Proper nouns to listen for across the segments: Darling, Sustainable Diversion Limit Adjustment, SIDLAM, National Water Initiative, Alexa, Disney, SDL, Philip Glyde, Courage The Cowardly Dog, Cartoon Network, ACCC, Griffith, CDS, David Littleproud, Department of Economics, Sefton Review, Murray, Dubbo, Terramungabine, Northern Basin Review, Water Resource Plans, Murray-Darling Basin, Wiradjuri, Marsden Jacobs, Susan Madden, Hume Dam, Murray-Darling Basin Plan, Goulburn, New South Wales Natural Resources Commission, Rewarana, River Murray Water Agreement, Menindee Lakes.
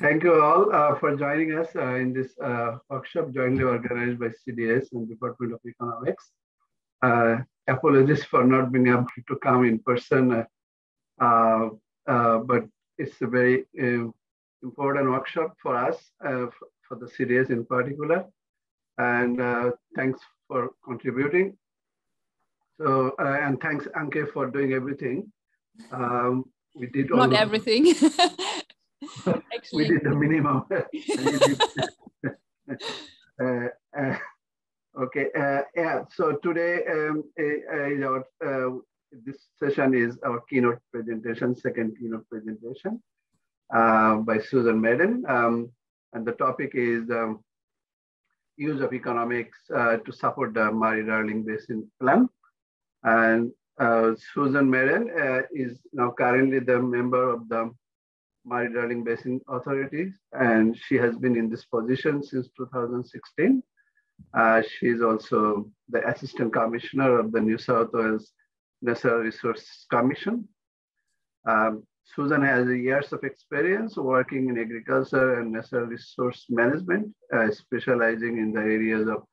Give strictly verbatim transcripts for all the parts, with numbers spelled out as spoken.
Thank you all uh, for joining us uh, in this uh, workshop jointly organized by C D S and Department of Economics. Uh, apologies for not being able to come in person, uh, uh, uh, but it's a very uh, important workshop for us, uh, for the C D S in particular. And uh, thanks for contributing. So, uh, and thanks Anke for doing everything. Um, we did not all everything. Actually, we did the minimum. uh, uh, okay, uh, yeah. So today, um, uh, uh, this session is our keynote presentation, second keynote presentation uh, by Susan Madden, um, and the topic is the um, use of economics uh, to support the Murray-Darling Basin Plan. And uh, Susan Madden uh, is now currently the member of the Murray-Darling Basin Authority, and she has been in this position since two thousand sixteen. Uh, she is also the Assistant Commissioner of the New South Wales Natural Resources Commission. Um, Susan has years of experience working in agriculture and natural resource management, uh, specializing in the areas of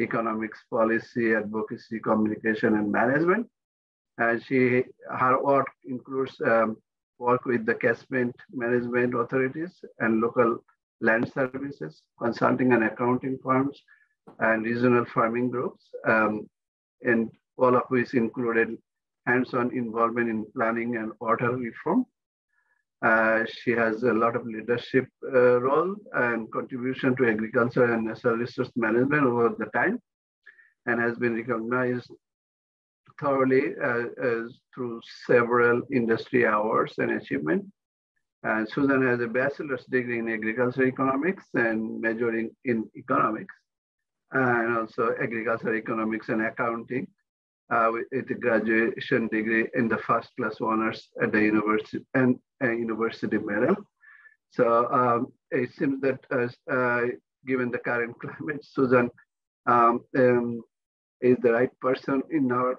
economics, policy, advocacy, communication, and management. And she, her work includes um, work with the catchment management authorities and local land services, consulting and accounting firms, and regional farming groups, um, and all of which included hands-on involvement in planning and water reform. Uh, she has a lot of leadership uh, role and contribution to agriculture and natural resource management over the time, and has been recognized thoroughly uh, as through several industry awards and achievements. And Susan has a bachelor's degree in agricultural economics and majoring in economics, and also agricultural economics and accounting uh, with a graduation degree in the first class honors at the university and uh, university medal. So um, it seems that uh, uh, given the current climate, Susan um, um, is the right person in our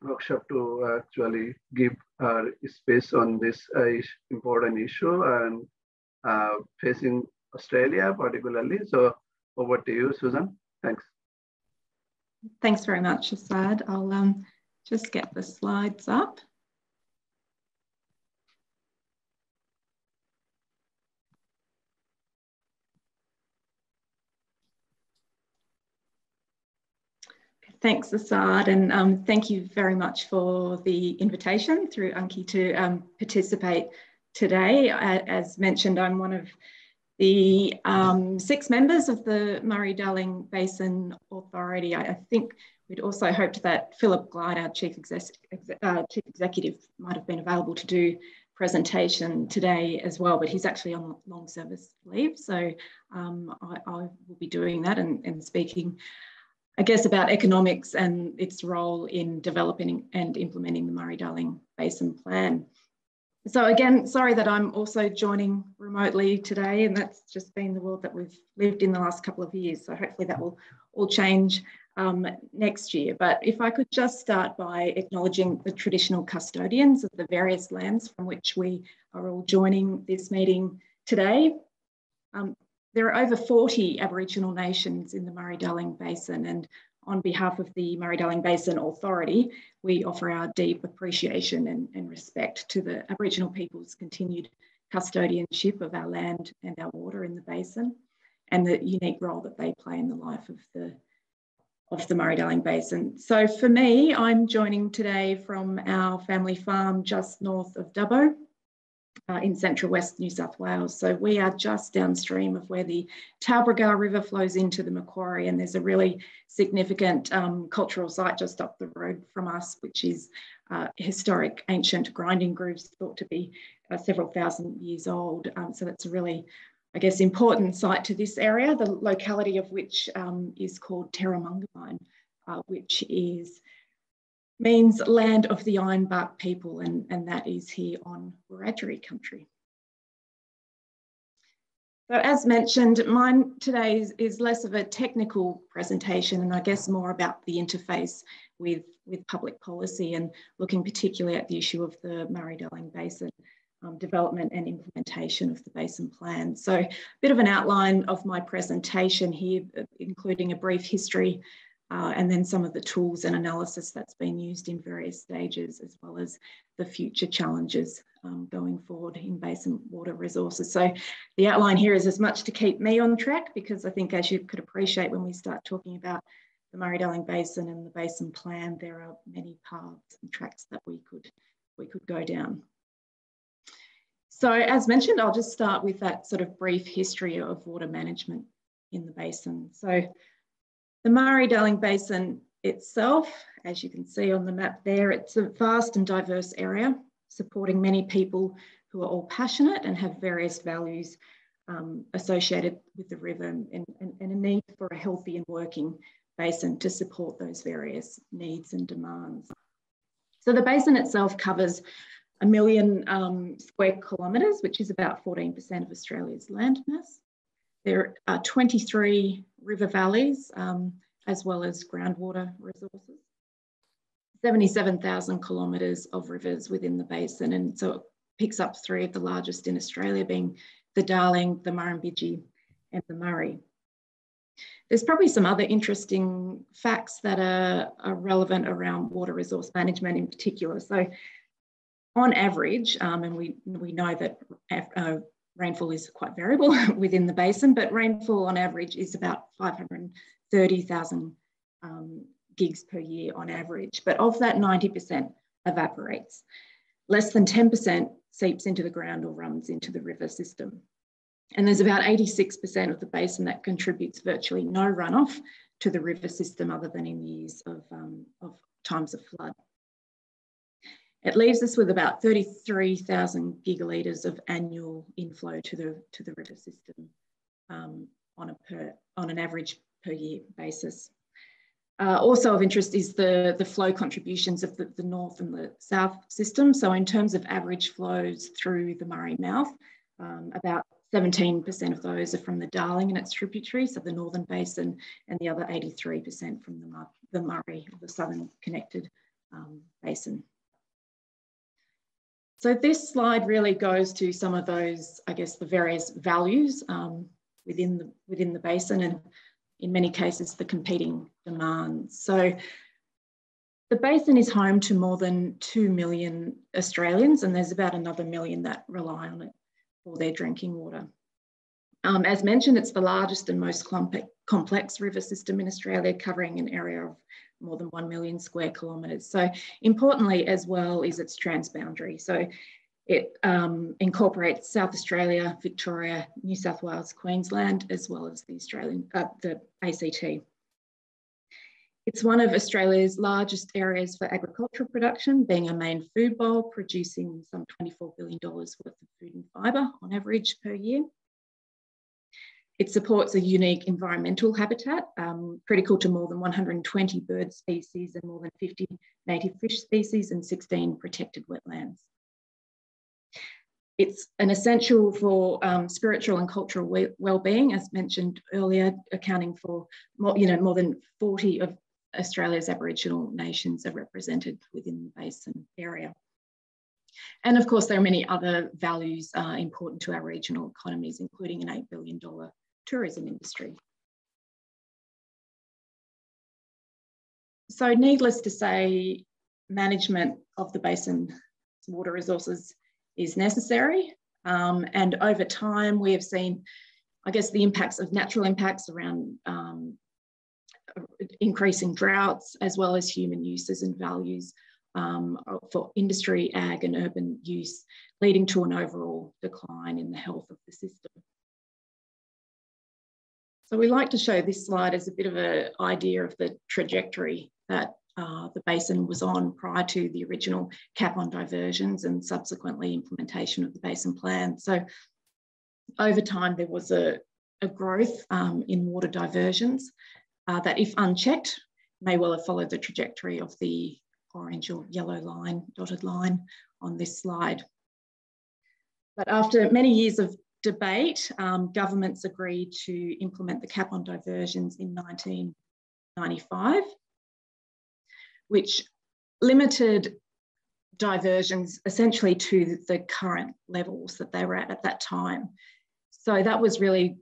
workshop to actually give uh, space on this uh, important issue and uh, facing Australia particularly. So over to you, Susan. Thanks. Thanks very much, Asad. I'll um, just get the slides up. Thanks, Asad, and um, thank you very much for the invitation through Anki to um, participate today. As mentioned, I'm one of the um, six members of the Murray-Darling Basin Authority. I, I think we'd also hoped that Philip Glyde, our Chief, Exec uh, Chief Executive, might have been available to do presentation today as well, but he's actually on long service leave. So um, I, I will be doing that and, and speaking, I guess, about economics and its role in developing and implementing the Murray-Darling Basin Plan. So again, sorry that I'm also joining remotely today, and that's just been the world that we've lived in the last couple of years. So hopefully that will all change um, next year. But if I could just start by acknowledging the traditional custodians of the various lands from which we are all joining this meeting today. Um, There are over forty Aboriginal nations in the Murray-Darling Basin, and on behalf of the Murray-Darling Basin Authority, we offer our deep appreciation and, and respect to the Aboriginal people's continued custodianship of our land and our water in the basin, and the unique role that they play in the life of the, of the Murray-Darling Basin. So for me, I'm joining today from our family farm just north of Dubbo, Uh, in central west New South Wales. So we are just downstream of where the Talbragar River flows into the Macquarie, and there's a really significant um, cultural site just up the road from us, which is uh, historic ancient grinding grooves thought to be uh, several thousand years old. Um, so that's a really, I guess, important site to this area, the locality of which um, is called Terramungabine, uh, which is means land of the ironbark people, and, and that is here on Wiradjuri country. So as mentioned, mine today is, is less of a technical presentation and I guess more about the interface with, with public policy, and looking particularly at the issue of the Murray-Darling Basin Um, development and implementation of the Basin Plan. So a bit of an outline of my presentation here, including a brief history uh, and then some of the tools and analysis that's been used in various stages, as well as the future challenges um, going forward in basin water resources. So the outline here is as much to keep me on track, because I think, as you could appreciate, when we start talking about the Murray-Darling Basin and the Basin Plan, there are many paths and tracks that we could, we could go down. So, as mentioned, I'll just start with that sort of brief history of water management in the basin. So the Murray-Darling Basin itself, as you can see on the map there, it's a vast and diverse area, supporting many people who are all passionate and have various values um, associated with the river, and, and, and a need for a healthy and working basin to support those various needs and demands. So the basin itself covers a million um, square kilometres, which is about fourteen percent of Australia's landmass. There are twenty-three river valleys, um, as well as groundwater resources. seventy-seven thousand kilometres of rivers within the basin, and so it picks up three of the largest in Australia, being the Darling, the Murrumbidgee and the Murray. There's probably some other interesting facts that are, are relevant around water resource management in particular. So, on average, um, and we, we know that uh, rainfall is quite variable within the basin, but rainfall on average is about five hundred thirty thousand um, gigs per year on average. But of that, ninety percent evaporates. Less than ten percent seeps into the ground or runs into the river system. And there's about eighty-six percent of the basin that contributes virtually no runoff to the river system, other than in years of, um, of times of flood. It leaves us with about thirty-three thousand gigalitres of annual inflow to the, to the river system um, on, a per, on an average per year basis. Uh, also of interest is the, the flow contributions of the, the north and the south system. So in terms of average flows through the Murray mouth, um, about seventeen percent of those are from the Darling and its tributaries, so the Northern Basin, and the other eighty-three percent from the, the Murray, the southern connected um, basin. So this slide really goes to some of those, I guess, the various values um, within, the, within the basin, and in many cases the competing demands. So the basin is home to more than two million Australians, and there's about another million that rely on it for their drinking water. Um, as mentioned, it's the largest and most complex river system in Australia, covering an area of more than one million square kilometres. So importantly as well is its transboundary. So it um, incorporates South Australia, Victoria, New South Wales, Queensland, as well as the Australian, uh, the A C T. It's one of Australia's largest areas for agricultural production, being a main food bowl, producing some twenty-four billion dollars worth of food and fibre on average per year. It supports a unique environmental habitat, um, critical to more than one hundred twenty bird species and more than fifty native fish species and sixteen protected wetlands. It's an essential for um, spiritual and cultural well-being, as mentioned earlier, accounting for more, you know, more than forty of Australia's Aboriginal nations are represented within the basin area. And of course, there are many other values uh, important to our regional economies, including an eight billion dollars tourism industry. So needless to say, management of the basin's water resources is necessary. Um, and over time, we have seen, I guess, the impacts of natural impacts around um, increasing droughts, as well as human uses and values Um, for industry, ag and urban use, leading to an overall decline in the health of the system. So we like to show this slide as a bit of an idea of the trajectory that uh, the basin was on prior to the original cap on diversions and subsequently implementation of the Basin Plan. So over time there was a, a growth um, in water diversions uh, that, if unchecked, may well have followed the trajectory of the orange or yellow line, dotted line on this slide. But after many years of debate, um, governments agreed to implement the cap on diversions in nineteen ninety-five, which limited diversions essentially to the current levels that they were at at that time. So that was really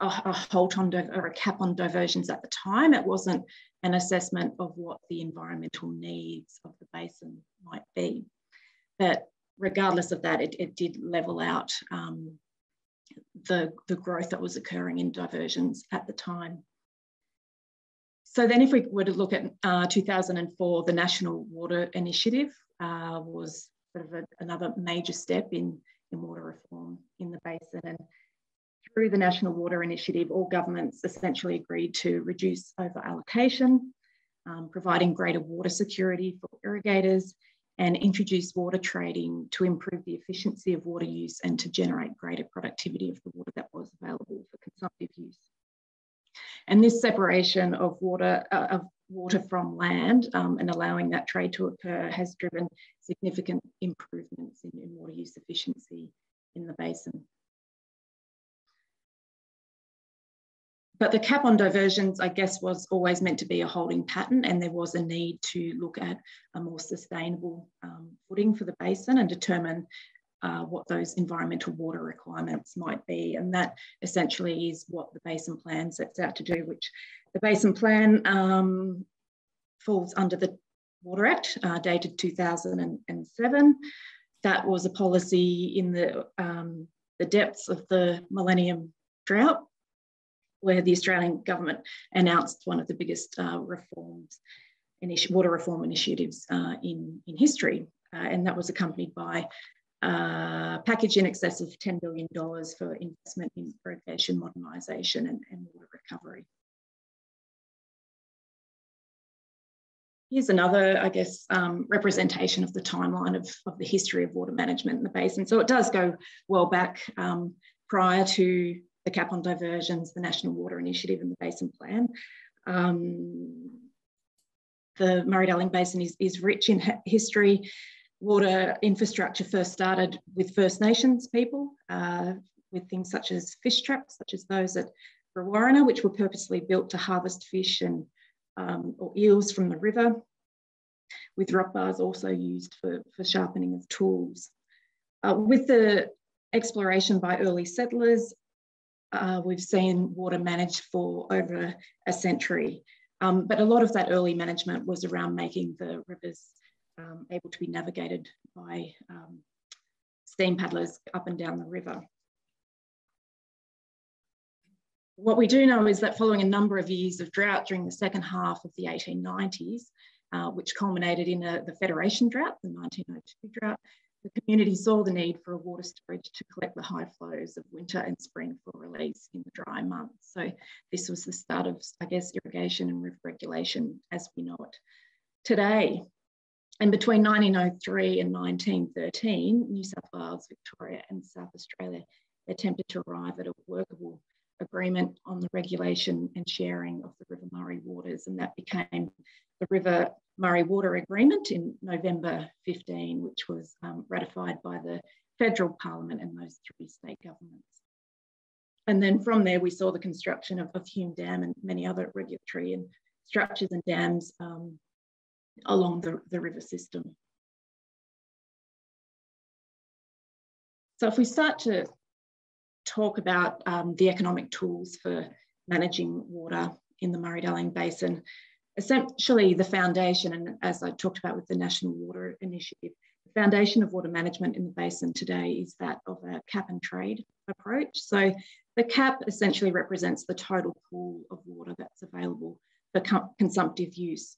a, a halt on or a cap on diversions at the time. It wasn't an assessment of what the environmental needs of the basin might be. But regardless of that, it, it did level out um, the, the growth that was occurring in diversions at the time. So then if we were to look at uh, two thousand four, the National Water Initiative uh, was sort of a, another major step in, in water reform in the basin. And through the National Water Initiative, all governments essentially agreed to reduce over-allocation, um, providing greater water security for irrigators, and introduce water trading to improve the efficiency of water use and to generate greater productivity of the water that was available for consumptive use. And this separation of water, uh, of water from land um, and allowing that trade to occur has driven significant improvements in, in water use efficiency in the basin. But the cap on diversions, I guess, was always meant to be a holding pattern, and there was a need to look at a more sustainable um, footing for the basin and determine Uh, what those environmental water requirements might be. And that essentially is what the Basin Plan sets out to do, which the Basin Plan um, falls under the Water Act, uh, dated two thousand seven. That was a policy in the, um, the depths of the millennium drought, where the Australian government announced one of the biggest uh, reforms, water reform initiatives uh, in, in history. Uh, and that was accompanied by Uh, package in excess of ten billion dollars for investment in irrigation modernisation and, and water recovery. Here's another, I guess, um, representation of the timeline of, of the history of water management in the basin. So it does go well back um, prior to the cap on diversions, the National Water Initiative and the Basin Plan. Um, the Murray-Darling Basin is, is rich in history. Water infrastructure first started with First Nations people, uh, with things such as fish traps, such as those at Rewarana, which were purposely built to harvest fish and um, or eels from the river, with rock bars also used for, for sharpening of tools. Uh, with the exploration by early settlers, uh, we've seen water managed for over a century. Um, but a lot of that early management was around making the rivers Um, able to be navigated by um, steam paddlers up and down the river. What we do know is that following a number of years of drought during the second half of the eighteen nineties, uh, which culminated in a, the Federation drought, the nineteen oh two drought, the community saw the need for a water storage to collect the high flows of winter and spring for release in the dry months. So this was the start of, I guess, irrigation and river regulation as we know it today. And between nineteen oh three and nineteen thirteen, New South Wales, Victoria and South Australia attempted to arrive at a workable agreement on the regulation and sharing of the River Murray waters, and that became the River Murray Water Agreement in November fifteen, which was um, ratified by the federal parliament and those three state governments. And then from there, we saw the construction of, of Hume Dam and many other regulatory and structures and dams um, along the, the river system. So if we start to talk about um, the economic tools for managing water in the Murray-Darling Basin, essentially the foundation, and as I talked about with the National Water Initiative, the foundation of water management in the basin today is that of a cap and trade approach. So the cap essentially represents the total pool of water that's available for consumptive use.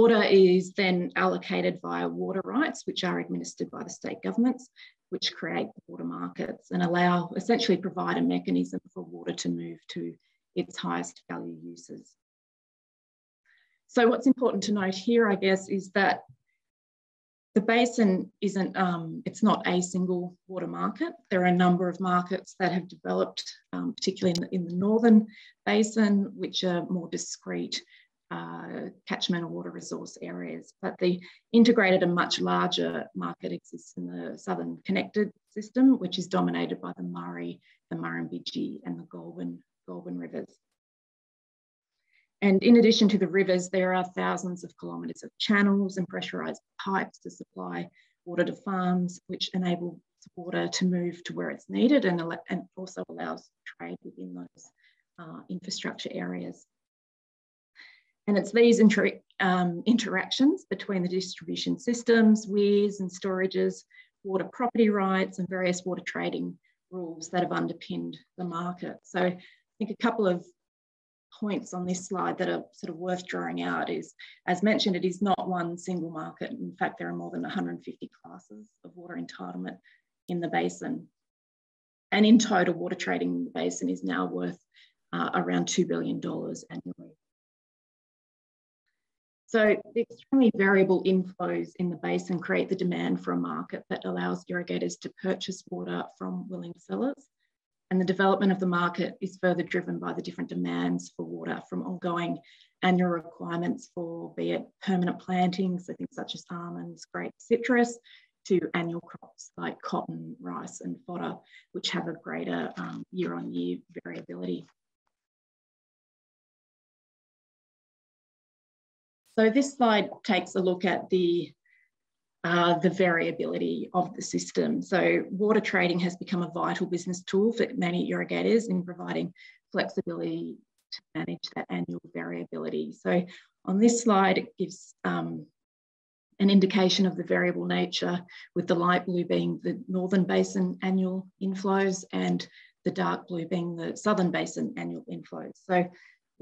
Water is then allocated via water rights, which are administered by the state governments, which create water markets and allow, essentially provide a mechanism for water to move to its highest value uses. So what's important to note here, I guess, is that the basin isn't, um, it's not a single water market. There are a number of markets that have developed, um, particularly in the, in the northern basin, which are more discrete Uh, catchment or water resource areas, but the integrated and much larger market exists in the southern connected system, which is dominated by the Murray, the Murrumbidgee and the Goulburn, Goulburn rivers. And in addition to the rivers, there are thousands of kilometres of channels and pressurised pipes to supply water to farms, which enable water to move to where it's needed and, and also allows trade within those uh, infrastructure areas. And it's these inter um, interactions between the distribution systems, weirs and storages, water property rights and various water trading rules that have underpinned the market. So I think a couple of points on this slide that are sort of worth drawing out is, as mentioned, it is not one single market. In fact, there are more than one hundred fifty classes of water entitlement in the basin. And in total, water trading in the basin is now worth uh, around two billion dollars annually. So the extremely variable inflows in the basin create the demand for a market that allows irrigators to purchase water from willing sellers. And the development of the market is further driven by the different demands for water from ongoing annual requirements for, be it permanent plantings, so things such as almonds, grapes, citrus, to annual crops like cotton, rice and fodder, which have a greater um, year-on-year variability. So this slide takes a look at the Uh, the variability of the system. So water trading has become a vital business tool for many irrigators in providing flexibility to manage that annual variability. So on this slide, it gives um, an indication of the variable nature, with the light blue being the Northern Basin annual inflows and the dark blue being the Southern Basin annual inflows. So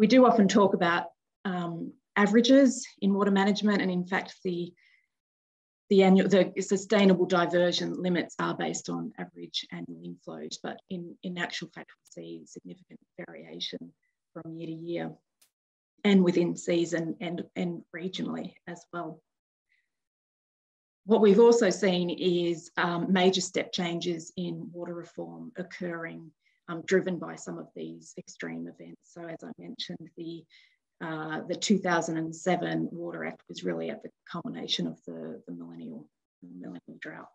we do often talk about um, averages in water management, and in fact, the The, annual, the sustainable diversion limits are based on average annual inflows, but in, in actual fact, we see significant variation from year to year and within season and, and regionally as well. What we've also seen is um, major step changes in water reform occurring, um, driven by some of these extreme events. So as I mentioned, the Uh, the two thousand seven Water Act was really at the culmination of the, the millennial, millennial drought.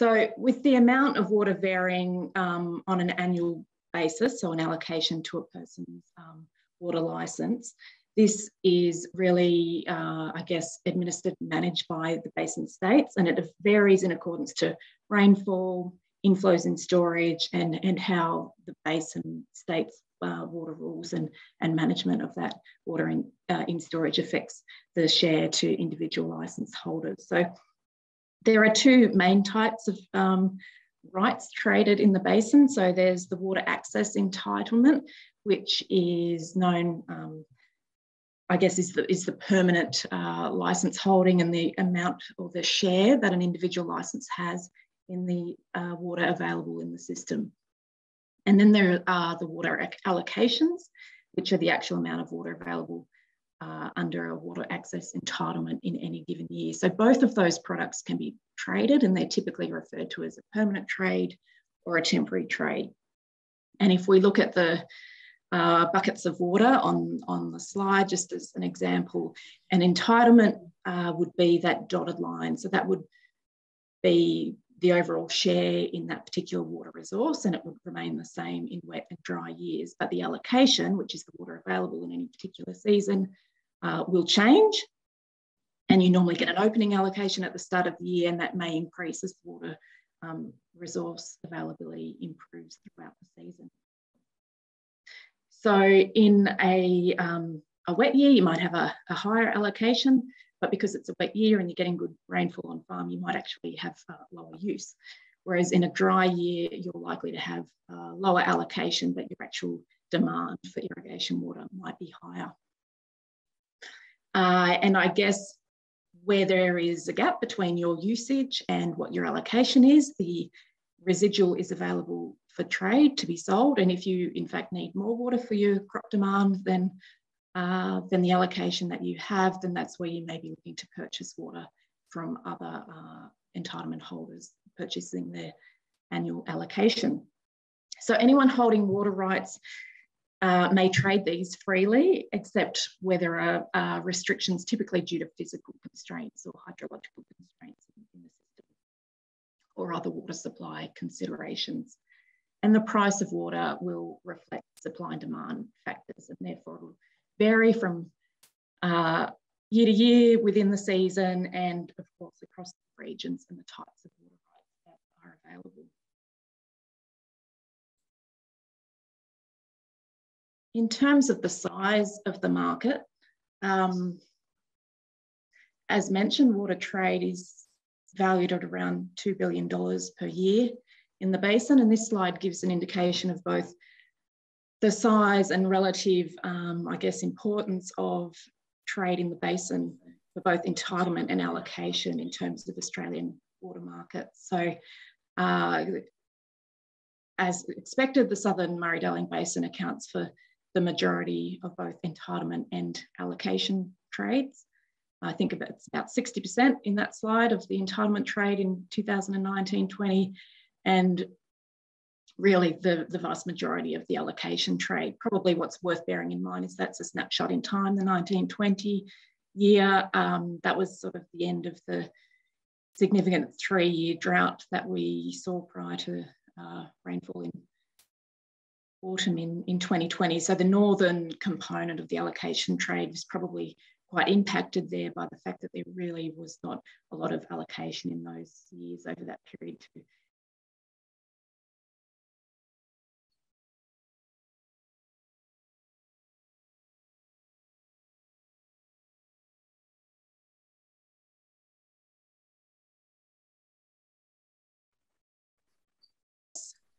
So with the amount of water varying um, on an annual basis, so an allocation to a person's um, water licence, this is really, uh, I guess, administered and managed by the basin states, and it varies in accordance to rainfall, inflows in storage and, and how the basin states uh, water rules and, and management of that water in, uh, in storage affects the share to individual licence holders. So there are two main types of um, rights traded in the basin. So there's the water access entitlement, which is known, um, I guess, is the, is the permanent uh, licence holding and the amount or the share that an individual licence has in the uh, water available in the system. And then there are the water allocations, which are the actual amount of water available uh, under a water access entitlement in any given year. So both of those products can be traded, and they're typically referred to as a permanent trade or a temporary trade. And if we look at the uh, buckets of water on, on the slide, just as an example, an entitlement uh, would be that dotted line. So that would be the overall share in that particular water resource, and it would remain the same in wet and dry years. But the allocation, which is the water available in any particular season, uh, will change. And you normally get an opening allocation at the start of the year, and that may increase as water um, resource availability improves throughout the season. So in a, um, a wet year, you might have a, a higher allocation, but because it's a wet year and you're getting good rainfall on farm, you might actually have uh, lower use. Whereas in a dry year, you're likely to have uh, lower allocation, but your actual demand for irrigation water might be higher. Uh, and I guess where there is a gap between your usage and what your allocation is, the residual is available for trade to be sold. And if you, in fact, need more water for your crop demand, then Uh, then the allocation that you have, then that's where you may be looking to purchase water from other uh, entitlement holders, purchasing their annual allocation. So anyone holding water rights uh, may trade these freely, except where there are uh, restrictions typically due to physical constraints or hydrological constraints in the system. or other water supply considerations. And the price of water will reflect supply and demand factors, and therefore will vary from uh, year to year, within the season, and of course across the regions and the types of water rights that are available. In terms of the size of the market, um, as mentioned, water trade is valued at around two billion dollars per year in the basin, and this slide gives an indication of both the size and relative, um, I guess, importance of trade in the basin for both entitlement and allocation in terms of Australian water markets. So, uh, as expected, the Southern Murray-Darling Basin accounts for the majority of both entitlement and allocation trades. I think about, about sixty percent in that slide of the entitlement trade in two thousand nineteen twenty, and really the, the vast majority of the allocation trade. Probably what's worth bearing in mind is that's a snapshot in time, the nineteen twenty year. Um, that was sort of the end of the significant three-year drought that we saw prior to uh, rainfall in autumn in, in twenty twenty. So the northern component of the allocation trade was probably quite impacted there by the fact that there really was not a lot of allocation in those years over that period too.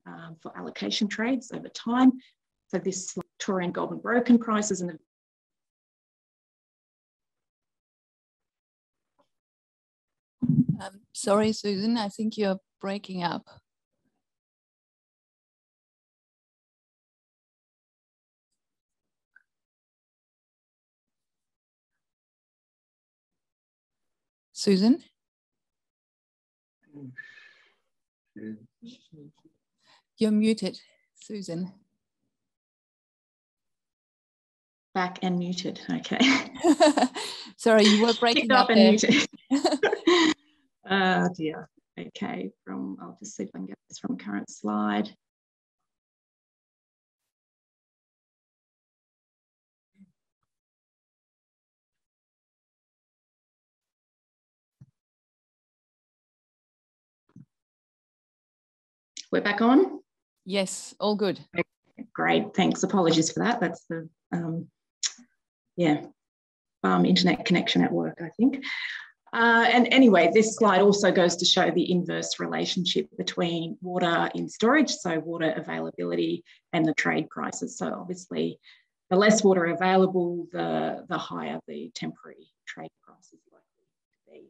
Um, for allocation trades over time. So this Victorian Goulburn Broken prices and the Um, sorry, Susan, I think you're breaking up. Susan? You're muted, Susan. Back and muted, okay. Sorry, you were breaking Picked up, up and muted. Uh, dear. Okay, from, I'll just see if I can get this from current slide. We're back on? Yes, all good. Okay, great, thanks. Apologies for that. That's the, um, yeah, um, internet connection at work, I think. Uh, and anyway, this slide also goes to show the inverse relationship between water in storage, so water availability, and the trade prices. So obviously, the less water available, the, the higher the temporary trade price is likely to be.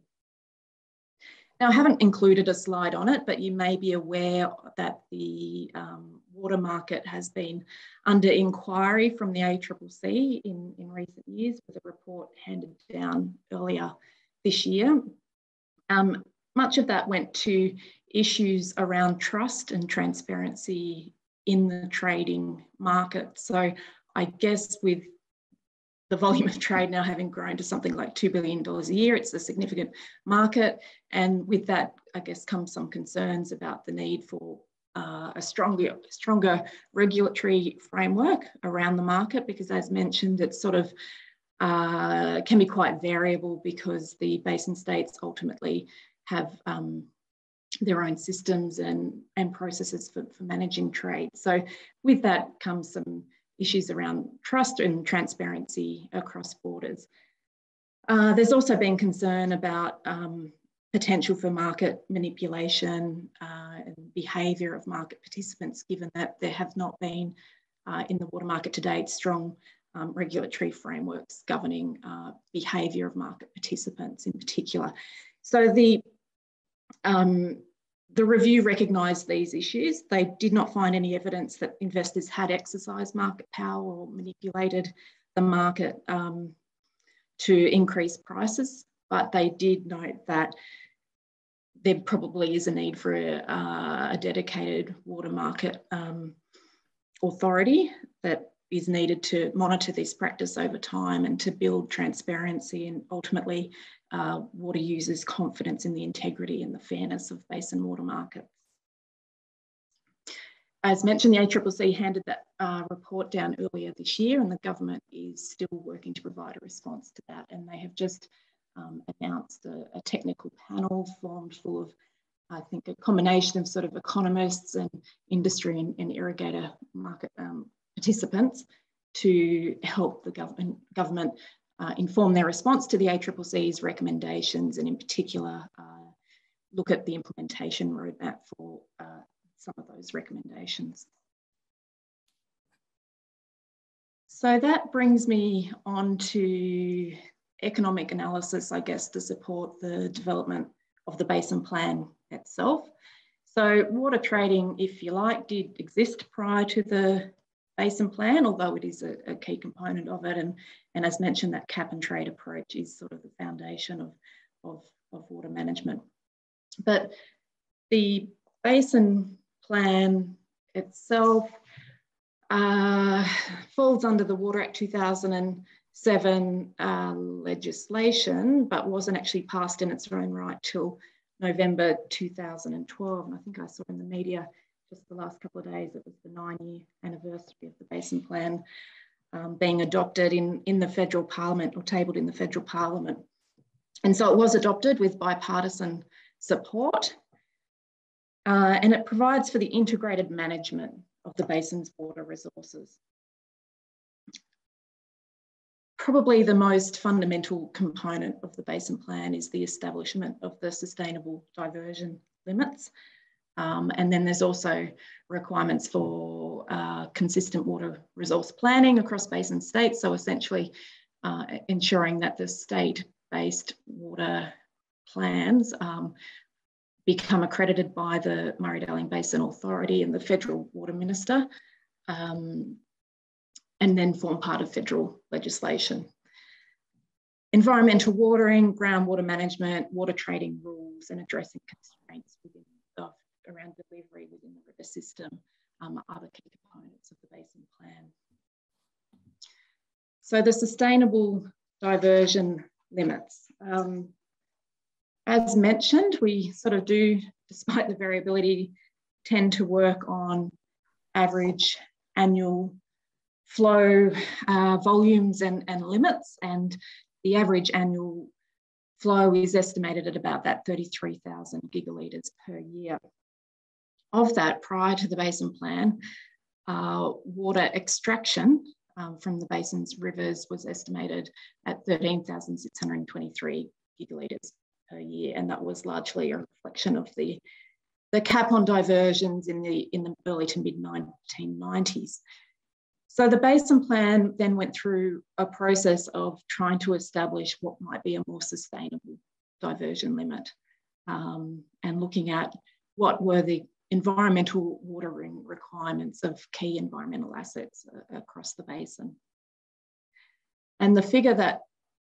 Now, I haven't included a slide on it, but you may be aware that the um, water market has been under inquiry from the A C C C in, in recent years, with a report handed down earlier this year. Um, much of that went to issues around trust and transparency in the trading market. So I guess with the volume of trade now having grown to something like two billion dollars a year, it's a significant market. And with that, I guess, come some concerns about the need for uh, a stronger, stronger regulatory framework around the market, because as mentioned, it's sort of Uh, can be quite variable because the basin states ultimately have um, their own systems and, and processes for, for managing trade. So with that comes some issues around trust and transparency across borders. Uh, there's also been concern about um, potential for market manipulation uh, and behaviour of market participants, given that there have not been uh, in the water market to date strong Um, regulatory frameworks governing uh, behaviour of market participants in particular. So the, um, the review recognised these issues. They did not find any evidence that investors had exercised market power or manipulated the market um, to increase prices, but they did note that there probably is a need for a, uh, a dedicated water market um, authority that is needed to monitor this practice over time and to build transparency and ultimately uh, water users' confidence in the integrity and the fairness of basin water markets. As mentioned, the A C C C handed that uh, report down earlier this year, and the government is still working to provide a response to that. And they have just um, announced a, a technical panel formed full of, I think, a combination of sort of economists and industry and, and irrigator market um, participants to help the government, government uh, inform their response to the A C C C's recommendations, and in particular, uh, look at the implementation roadmap for uh, some of those recommendations. So that brings me on to economic analysis, I guess, to support the development of the Basin Plan itself. So water trading, if you like, did exist prior to the Basin Plan, although it is a, a key component of it. And, and as mentioned, that cap and trade approach is sort of the foundation of, of, of water management. But the Basin Plan itself uh, falls under the Water Act two thousand seven uh, legislation, but wasn't actually passed in its own right till November two thousand twelve. And I think I saw in the media just the last couple of days, it was the nine-year anniversary of the Basin Plan um, being adopted in, in the federal parliament, or tabled in the federal parliament. And so it was adopted with bipartisan support. Uh, and it provides for the integrated management of the basin's water resources. Probably the most fundamental component of the Basin Plan is the establishment of the sustainable diversion limits. Um, and then there's also requirements for uh, consistent water resource planning across basin states. So essentially uh, ensuring that the state-based water plans um, become accredited by the Murray-Darling Basin Authority and the Federal Water Minister, um, and then form part of federal legislation. Environmental watering, groundwater management, water trading rules, and addressing constraints within the, around delivery within the river system um, are the key components of the Basin Plan. So the sustainable diversion limits. Um, As mentioned, we sort of do, despite the variability, tend to work on average annual flow uh, volumes and, and limits, and the average annual flow is estimated at about that thirty-three thousand gigalitres per year. Of that, prior to the Basin Plan, uh, water extraction um, from the basin's rivers was estimated at thirteen thousand six hundred twenty-three gigalitres per year, and that was largely a reflection of the, the cap on diversions in the, in the early to mid nineteen nineties. So the Basin Plan then went through a process of trying to establish what might be a more sustainable diversion limit, um, and looking at what were the environmental watering requirements of key environmental assets uh, across the basin. And the figure that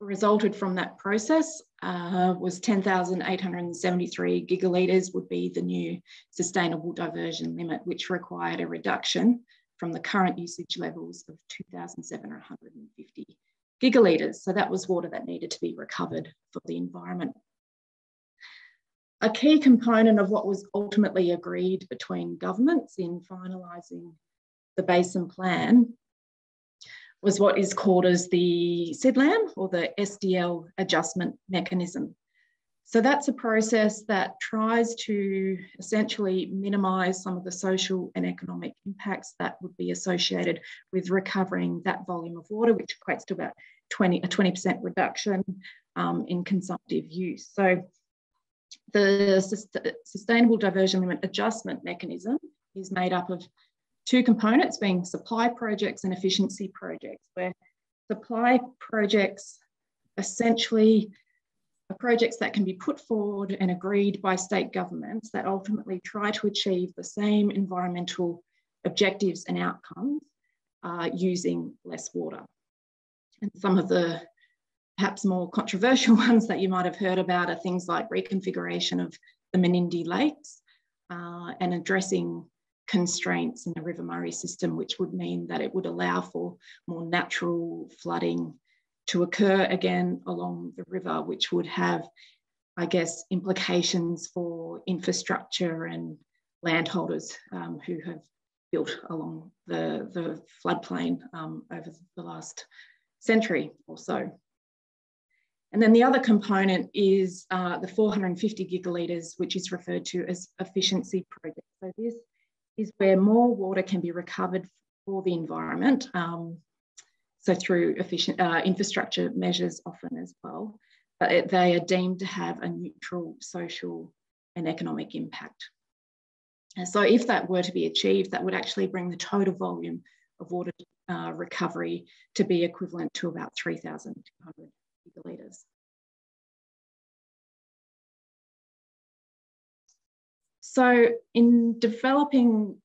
resulted from that process uh, was ten thousand eight hundred seventy-three gigalitres would be the new sustainable diversion limit, which required a reduction from the current usage levels of two thousand seven hundred fifty gigalitres. So that was water that needed to be recovered for the environment. A key component of what was ultimately agreed between governments in finalising the Basin Plan was what is called as the SIDLAM, or the S D L adjustment mechanism. So that's a process that tries to essentially minimise some of the social and economic impacts that would be associated with recovering that volume of water, which equates to about twenty, a twenty percent reduction um, in consumptive use. So the sustainable diversion limit adjustment mechanism is made up of two components, being supply projects and efficiency projects, where supply projects essentially are projects that can be put forward and agreed by state governments that ultimately try to achieve the same environmental objectives and outcomes uh, using less water. And some of the perhaps more controversial ones that you might have heard about are things like reconfiguration of the Menindee Lakes uh, and addressing constraints in the River Murray system, which would mean that it would allow for more natural flooding to occur again along the river, which would have, I guess, implications for infrastructure and landholders um, who have built along the, the floodplain um, over the last century or so. And then the other component is uh, the four hundred fifty gigalitres, which is referred to as efficiency projects. So this is where more water can be recovered for the environment, um, so through efficient uh, infrastructure measures often as well, but it, they are deemed to have a neutral social and economic impact. And so if that were to be achieved, that would actually bring the total volume of water uh, recovery to be equivalent to about three thousand two hundred gigalitres. So in developing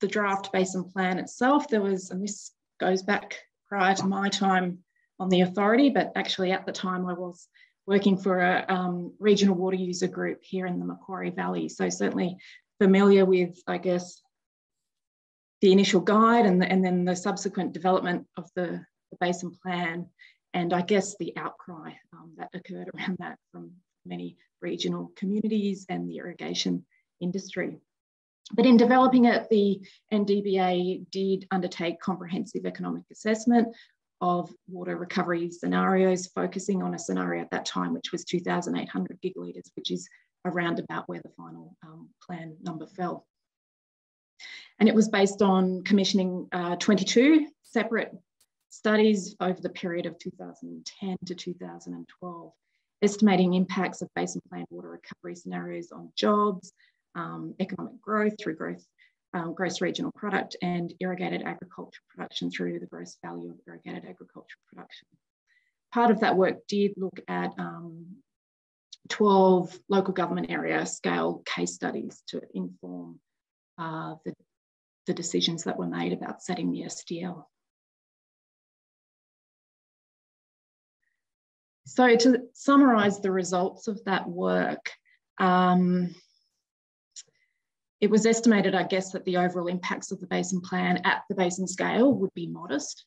the draft basin plan itself, there was, and this goes back prior to my time on the authority, but actually at the time I was working for a um, regional water user group here in the Macquarie Valley. So certainly familiar with, I guess, the initial guide and, the, and then the subsequent development of the, the basin plan, and I guess the outcry um, that occurred around that from many regional communities and the irrigation industry. But in developing it, the N D B A did undertake comprehensive economic assessment of water recovery scenarios, focusing on a scenario at that time, which was two thousand eight hundred gigalitres, which is around about where the final um, plan number fell. And it was based on commissioning uh, twenty-two separate studies over the period of two thousand ten to two thousand twelve, estimating impacts of basin plan water recovery scenarios on jobs, um, economic growth through growth, um, gross regional product, and irrigated agricultural production through the gross value of irrigated agricultural production. Part of that work did look at um, twelve local government area scale case studies to inform uh, the, the decisions that were made about setting the S D L. So to summarise the results of that work, um, it was estimated, I guess, that the overall impacts of the basin plan at the basin scale would be modest,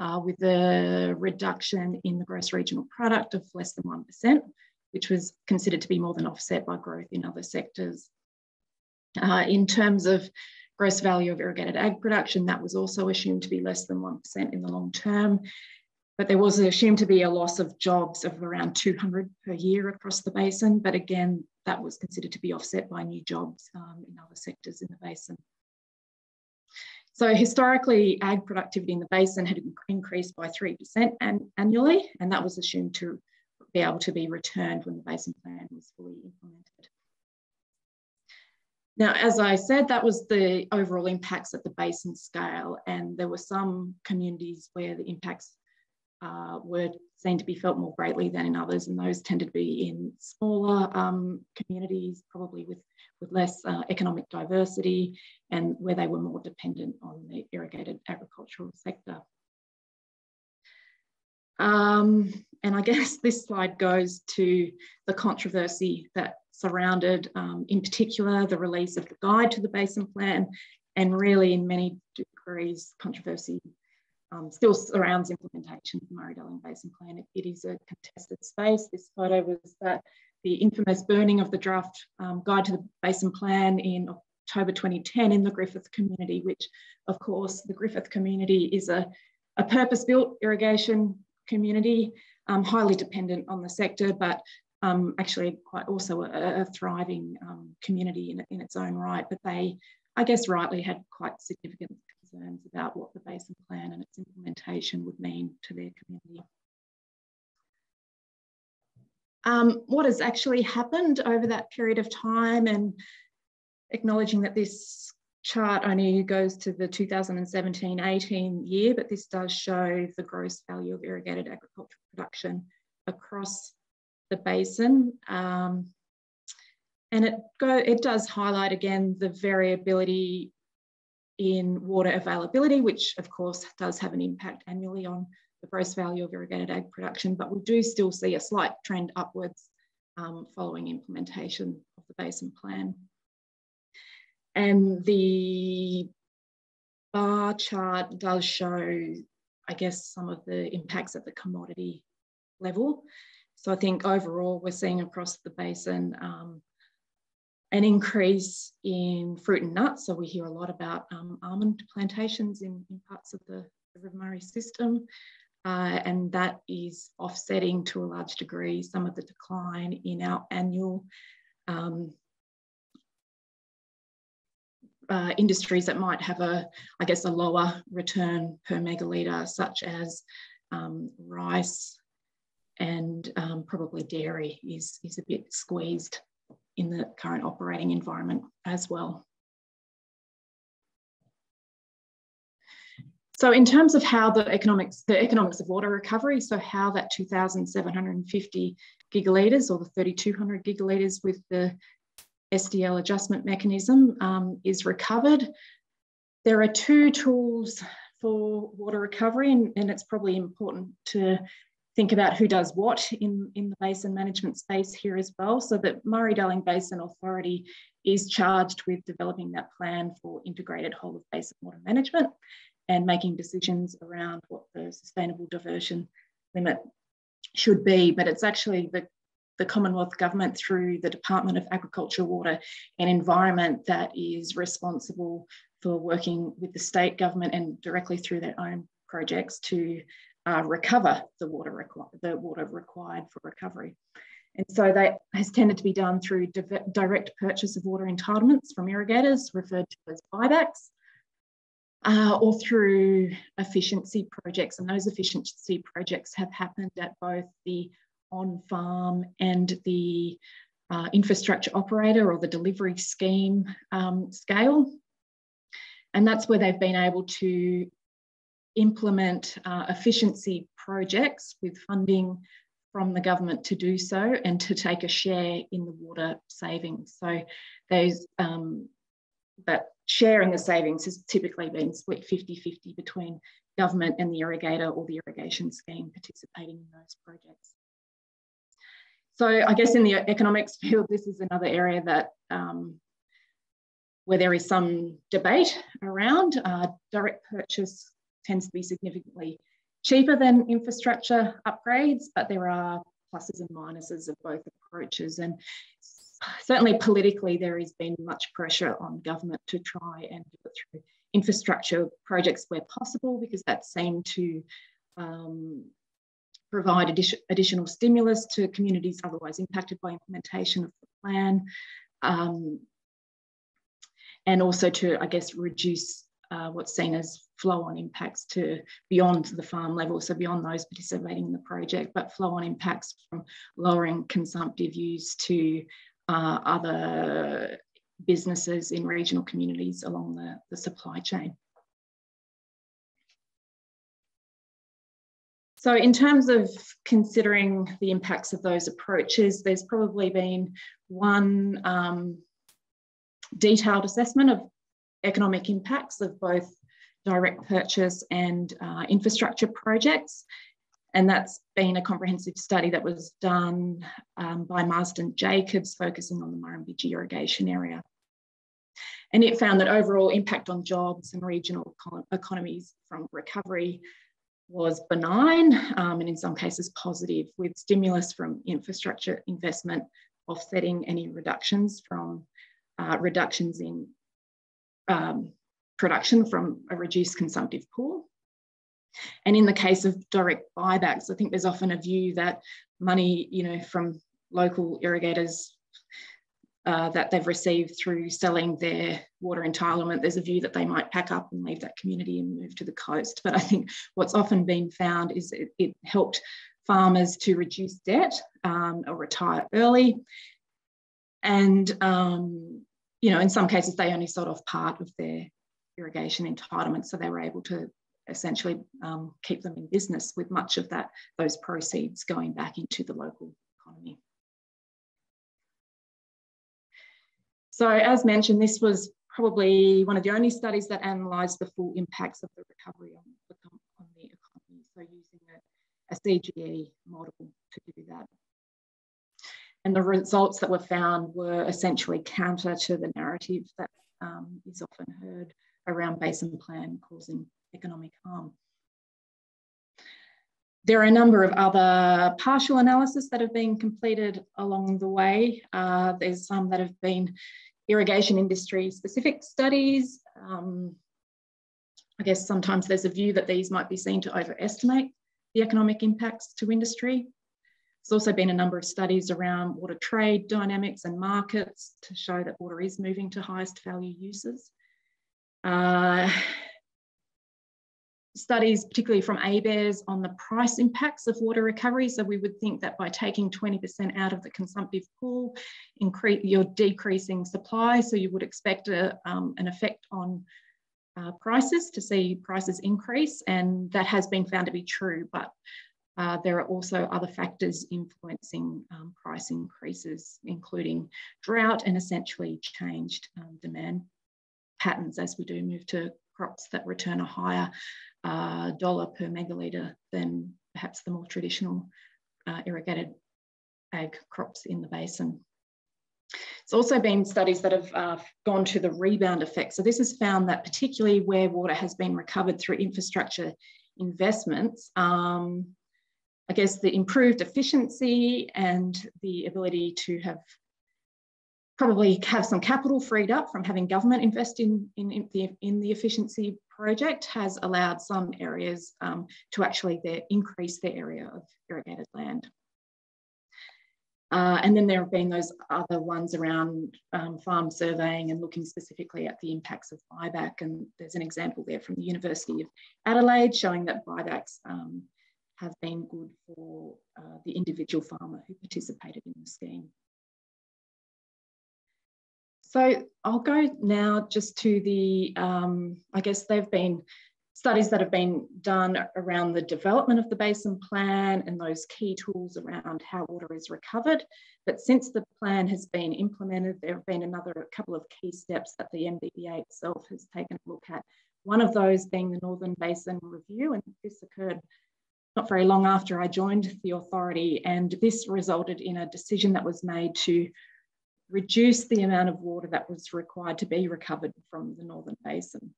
uh, with a reduction in the gross regional product of less than one percent, which was considered to be more than offset by growth in other sectors. Uh, in terms of gross value of irrigated ag production, that was also assumed to be less than one percent in the long term. But there was assumed to be a loss of jobs of around two hundred per year across the basin. But again, that was considered to be offset by new jobs um, in other sectors in the basin. So historically, ag productivity in the basin had increased by three percent an annually, and that was assumed to be able to be returned when the basin plan was fully implemented. Now, as I said, that was the overall impacts at the basin scale, and there were some communities where the impacts Uh, were seen to be felt more greatly than in others, and those tended to be in smaller um, communities, probably with, with less uh, economic diversity, and where they were more dependent on the irrigated agricultural sector. Um, and I guess this slide goes to the controversy that surrounded, um, in particular, the release of the guide to the basin plan, and really in many degrees controversy Um, still surrounds implementation of the Murray-Darling Basin Plan. It, it is a contested space. This photo was that the infamous burning of the draft um, guide to the basin plan in October twenty ten in the Griffith community, which of course the Griffith community is a, a purpose-built irrigation community, um, highly dependent on the sector, but um, actually quite also a, a thriving um, community in, in its own right. But they, I guess rightly, had quite significant concerns about what the basin plan and its implementation would mean to their community. Um, what has actually happened over that period of time, and acknowledging that this chart only goes to the two thousand seventeen eighteen year, but this does show the gross value of irrigated agricultural production across the basin. Um, and it, go, it does highlight again the variability in water availability, which of course does have an impact annually on the gross value of irrigated ag production, but we do still see a slight trend upwards um, following implementation of the basin plan. And the bar chart does show, I guess, some of the impacts at the commodity level. So I think overall we're seeing across the basin um, an increase in fruit and nuts. So we hear a lot about um, almond plantations in, in parts of the, the River Murray system. Uh, and that is offsetting to a large degree some of the decline in our annual um, uh, industries that might have a, I guess, a lower return per megalitre, such as um, rice and um, probably dairy is, is a bit squeezed in the current operating environment as well. So in terms of how the economics, the economics of water recovery, so how that two thousand seven hundred fifty gigalitres or the three thousand two hundred gigalitres with the S D L adjustment mechanism um, is recovered, there are two tools for water recovery, and, and it's probably important to think about who does what in, in the basin management space here as well. So the Murray-Darling Basin Authority is charged with developing that plan for integrated whole of basin water management and making decisions around what the sustainable diversion limit should be. But it's actually the, the Commonwealth Government through the Department of Agriculture, Water and Environment that is responsible for working with the state government and directly through their own projects to Uh, recover the water, the water required for recovery. And so that has tended to be done through direct purchase of water entitlements from irrigators, referred to as buybacks, uh, or through efficiency projects. And those efficiency projects have happened at both the on-farm and the uh, infrastructure operator or the delivery scheme um, scale. And that's where they've been able to implement uh, efficiency projects with funding from the government to do so and to take a share in the water savings. So those um, that share in the savings has typically been split fifty fifty between government and the irrigator or the irrigation scheme participating in those projects. So I guess in the economics field, this is another area that um, where there is some debate around. Uh, direct purchase tends to be significantly cheaper than infrastructure upgrades, but there are pluses and minuses of both approaches. And certainly politically, there has been much pressure on government to try and do it through infrastructure projects where possible, because that seemed to um, provide addition, additional stimulus to communities otherwise impacted by implementation of the plan. Um, and also to, I guess, reduce Uh, what's seen as flow-on impacts to beyond the farm level, so beyond those participating in the project, but flow-on impacts from lowering consumptive use to uh, other businesses in regional communities along the, the supply chain. So in terms of considering the impacts of those approaches, there's probably been one um, detailed assessment of economic impacts of both direct purchase and uh, infrastructure projects. And that's been a comprehensive study that was done um, by Marsden Jacobs, focusing on the Murrumbidgee irrigation area. And it found that overall impact on jobs and regional economies from recovery was benign, um, and in some cases positive, with stimulus from infrastructure investment offsetting any reductions from uh, reductions in Um, production from a reduced consumptive pool. And in the case of direct buybacks, I think there's often a view that money, you know, from local irrigators uh, that they've received through selling their water entitlement, there's a view that they might pack up and leave that community and move to the coast. But I think what's often been found is it, it helped farmers to reduce debt um, or retire early. And um, you know, in some cases, they only sold off part of their irrigation entitlement, so they were able to essentially um, keep them in business with much of that, those proceeds going back into the local economy. So as mentioned, this was probably one of the only studies that analysed the full impacts of the recovery on the, on the economy, so using a, a C G E model to do that. And the results that were found were essentially counter to the narrative that um, is often heard around basin plan causing economic harm. There are a number of other partial analysis that have been completed along the way. Uh, there's some that have been irrigation industry specific studies. Um, I guess sometimes there's a view that these might be seen to overestimate the economic impacts to industry. There's also been a number of studies around water trade dynamics and markets to show that water is moving to highest value uses. Uh, Studies, particularly from ABARES, on the price impacts of water recovery. So we would think that by taking twenty percent out of the consumptive pool, increase, you're decreasing supply. So you would expect a, um, an effect on uh, prices, to see prices increase. And that has been found to be true, but uh, there are also other factors influencing um, price increases, including drought and essentially changed um, demand patterns as we do move to crops that return a higher uh, dollar per megalitre than perhaps the more traditional uh, irrigated ag crops in the basin. It's also been studies that have uh, gone to the rebound effect. So this has found that particularly where water has been recovered through infrastructure investments, um, I guess the improved efficiency and the ability to have probably have some capital freed up from having government invest in, in, in, the, in the efficiency project has allowed some areas um, to actually their, increase their area of irrigated land. Uh, and then there have been those other ones around um, farm surveying and looking specifically at the impacts of buyback. And there's an example there from the University of Adelaide showing that buybacks um, have been good for uh, the individual farmer who participated in the scheme. So I'll go now just to the, um, I guess they've been studies that have been done around the development of the basin plan and those key tools around how water is recovered. But since the plan has been implemented, there have been another couple of key steps that the M B B A itself has taken a look at. One of those being the Northern Basin Review, and this occurred not very long after I joined the authority. And this resulted in a decision that was made to reduce the amount of water that was required to be recovered from the Northern Basin.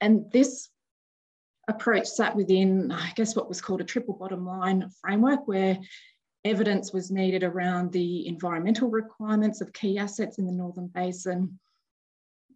And this approach sat within, I guess, what was called a triple bottom line framework, where evidence was needed around the environmental requirements of key assets in the Northern Basin,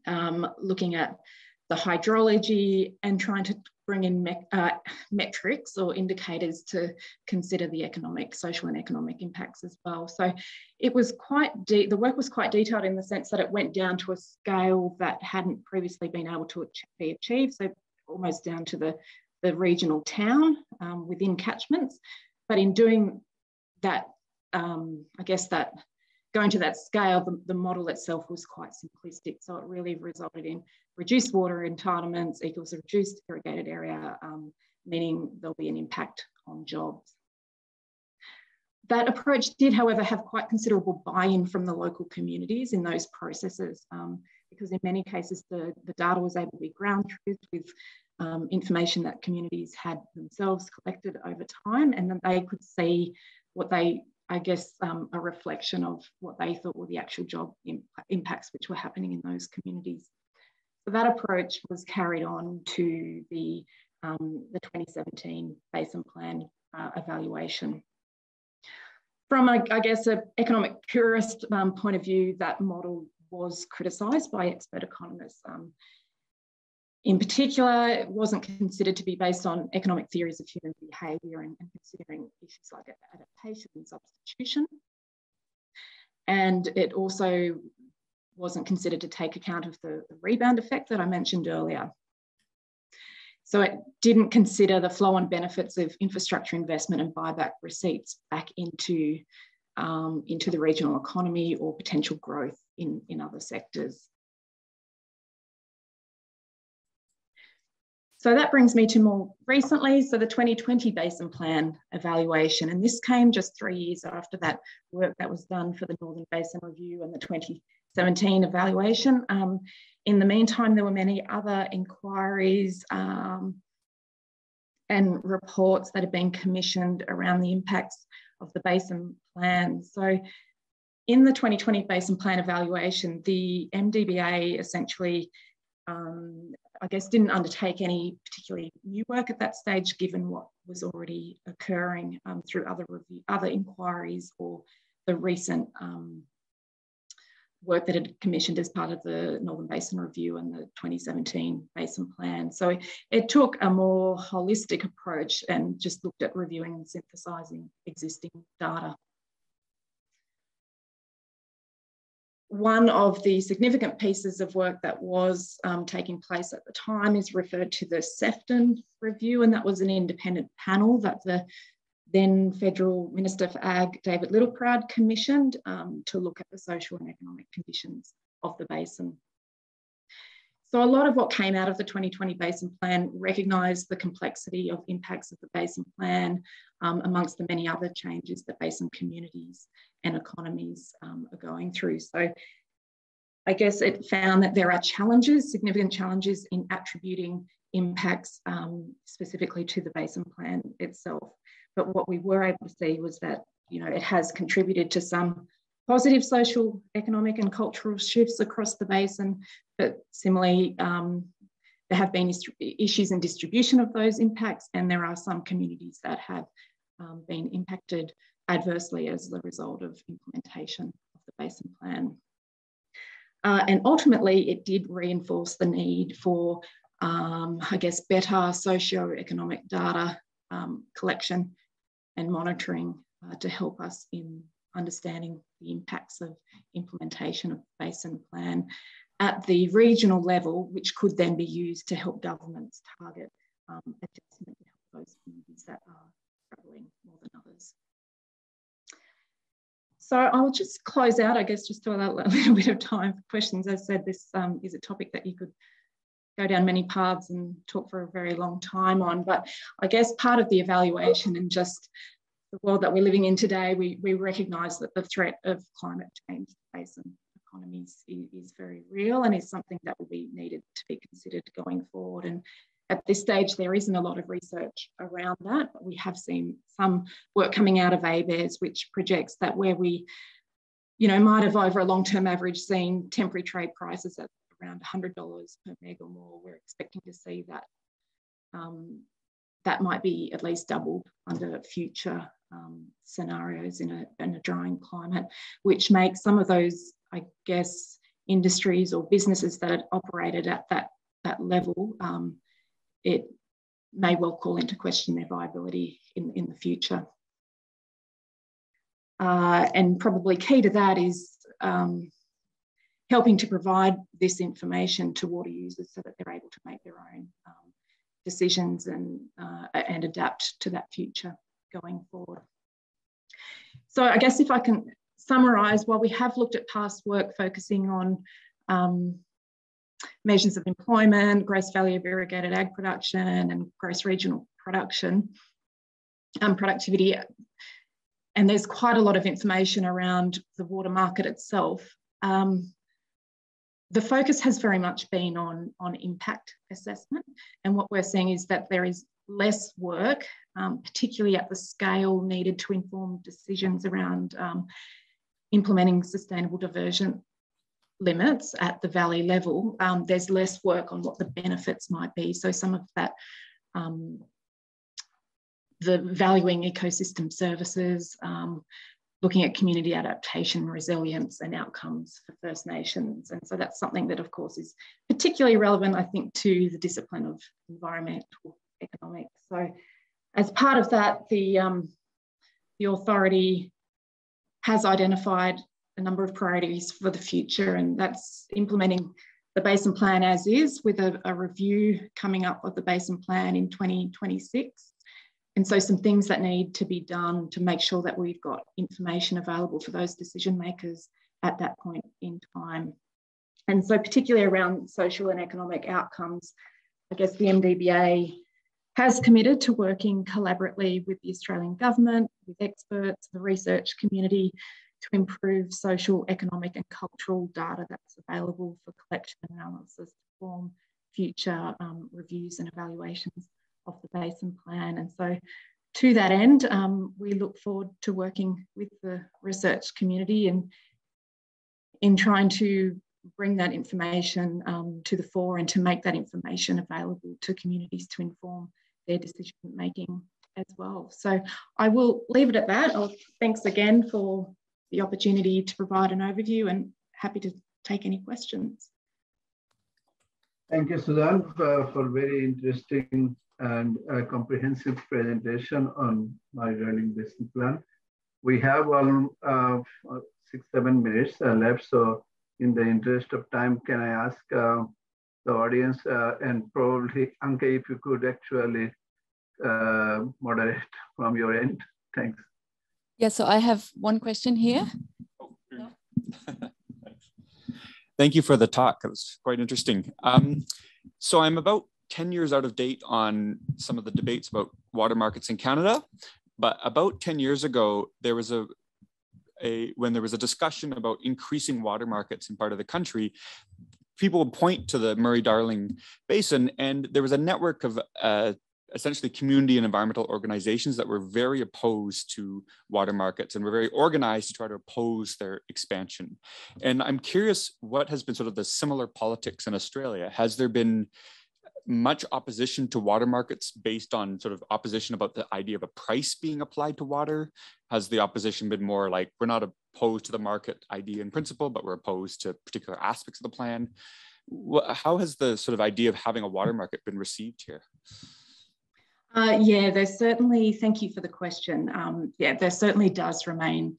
um, looking at the hydrology and trying to bring in me uh, metrics or indicators to consider the economic, social and economic impacts as well. So it was quite deep, the work was quite detailed in the sense that it went down to a scale that hadn't previously been able to be achieved, so almost down to the, the regional town um, within catchments. But in doing that, um, I guess that going to that scale, the, the model itself was quite simplistic. So it really resulted in reduced water entitlements equals a reduced irrigated area, um, meaning there'll be an impact on jobs. That approach did, however, have quite considerable buy-in from the local communities in those processes, um, because in many cases, the, the data was able to be ground truth with um, information that communities had themselves collected over time, and then they could see what they I guess, um, a reflection of what they thought were the actual job imp impacts which were happening in those communities. So that approach was carried on to the, um, the twenty seventeen Basin Plan uh, evaluation. From, a, I guess, an economic purist um, point of view, that model was criticised by expert economists. Um, in particular, it wasn't considered to be based on economic theories of human behaviour and, and considering issues like adaptation and substitution. And it also wasn't considered to take account of the, the rebound effect that I mentioned earlier. So it didn't consider the flow on benefits of infrastructure investment and buyback receipts back into, um, into the regional economy or potential growth in, in other sectors. So that brings me to more recently, so the twenty twenty Basin Plan evaluation, and this came just three years after that work that was done for the Northern Basin Review and the twenty seventeen evaluation. Um, in the meantime, there were many other inquiries um, and reports that have been commissioned around the impacts of the Basin Plan. So in the twenty twenty Basin Plan evaluation, the M D B A essentially, um, I guess, didn't undertake any particularly new work at that stage, given what was already occurring um, through other review, other inquiries or the recent um, work that had commissioned as part of the Northern Basin Review and the twenty seventeen Basin Plan. So it took a more holistic approach and just looked at reviewing and synthesising existing data. One of the significant pieces of work that was um, taking place at the time is referred to the Sefton Review, and that was an independent panel that the then Federal Minister for Ag, David Littleproud, commissioned um, to look at the social and economic conditions of the basin. So a lot of what came out of the twenty twenty Basin Plan recognised the complexity of impacts of the Basin Plan, um, amongst the many other changes that basin communities and economies um, are going through. So I guess it found that there are challenges, significant challenges in attributing impacts um, specifically to the Basin Plan itself. But what we were able to see was that, you know, it has contributed to some positive social, economic and cultural shifts across the basin, but similarly um, there have been issues in distribution of those impacts, and there are some communities that have um, been impacted adversely as the result of implementation of the Basin Plan. Uh, and ultimately it did reinforce the need for, um, I guess, better socio-economic data um, collection and monitoring uh, to help us in understanding the impacts of implementation of the Basin Plan at the regional level, which could then be used to help governments target um, adjustment to help those communities that are struggling more than others. So I'll just close out, I guess, just to allow a little bit of time for questions. As I said, this um, is a topic that you could go down many paths and talk for a very long time on, but I guess part of the evaluation and just the world that we're living in today, we, we recognise that the threat of climate change to basin economies is, is very real and is something that will be needed to be considered going forward. And at this stage, there isn't a lot of research around that, but we have seen some work coming out of ABARES, which projects that where we, you know, might have over a long-term average seen temporary trade prices at around one hundred dollars per meg or more, we're expecting to see that um, that might be at least doubled under future Um, scenarios in a, in a drying climate, which makes some of those, I guess, industries or businesses that had operated at that, that level, um, it may well call into question their viability in, in the future. Uh, and probably key to that is um, helping to provide this information to water users so that they're able to make their own um, decisions and, uh, and adapt to that future going forward. So I guess if I can summarise, while we have looked at past work focusing on um, measures of employment, gross value of irrigated ag production and gross regional production and um, productivity, and there's quite a lot of information around the water market itself, um, the focus has very much been on, on impact assessment, and what we're seeing is that there is less work, um, particularly at the scale needed to inform decisions around um, implementing sustainable diversion limits at the valley level. Um, there's less work on what the benefits might be. So some of that, um, the valuing ecosystem services, um, looking at community adaptation, resilience and outcomes for First Nations. And so that's something that, of course, is particularly relevant, I think, to the discipline of environmental economics. So as part of that, the, um, the authority has identified a number of priorities for the future, and that's implementing the Basin Plan as is, with a, a review coming up of the Basin Plan in twenty twenty-six. And so some things that need to be done to make sure that we've got information available for those decision makers at that point in time. And so particularly around social and economic outcomes, I guess the M D B A has committed to working collaboratively with the Australian government, with experts, the research community, to improve social, economic and cultural data that's available for collection and analysis to form future um, reviews and evaluations of the Basin Plan. And so to that end, um, we look forward to working with the research community and in trying to bring that information um, to the fore and to make that information available to communities to inform their decision making as well. So I will leave it at that. I'll, thanks again for the opportunity to provide an overview, and happy to take any questions. Thank you, Susan, for, for very interesting and uh, comprehensive presentation on Murray-Darling Basin Plan. We have um, uh, six, seven minutes uh, left. So in the interest of time, can I ask uh, the audience uh, and probably Anke, if you could actually uh, moderate from your end, thanks. Yeah, so I have one question here. Oh, here. No. Thank you for the talk. It was quite interesting. Um, so I'm about ten years out of date on some of the debates about water markets in Canada, but about ten years ago, there was a, a when there was a discussion about increasing water markets in part of the country, people would point to the Murray-Darling Basin, and there was a network of uh, essentially community and environmental organizations that were very opposed to water markets and were very organized to try to oppose their expansion. And I'm curious what has been sort of the similar politics in Australia. Has there been much opposition to water markets based on sort of opposition about the idea of a price being applied to water? Has the opposition been more like, we're not opposed to the market idea in principle, but we're opposed to particular aspects of the plan? How has the sort of idea of having a water market been received here? Uh, yeah, there's certainly, thank you for the question. Um, yeah, there certainly does remain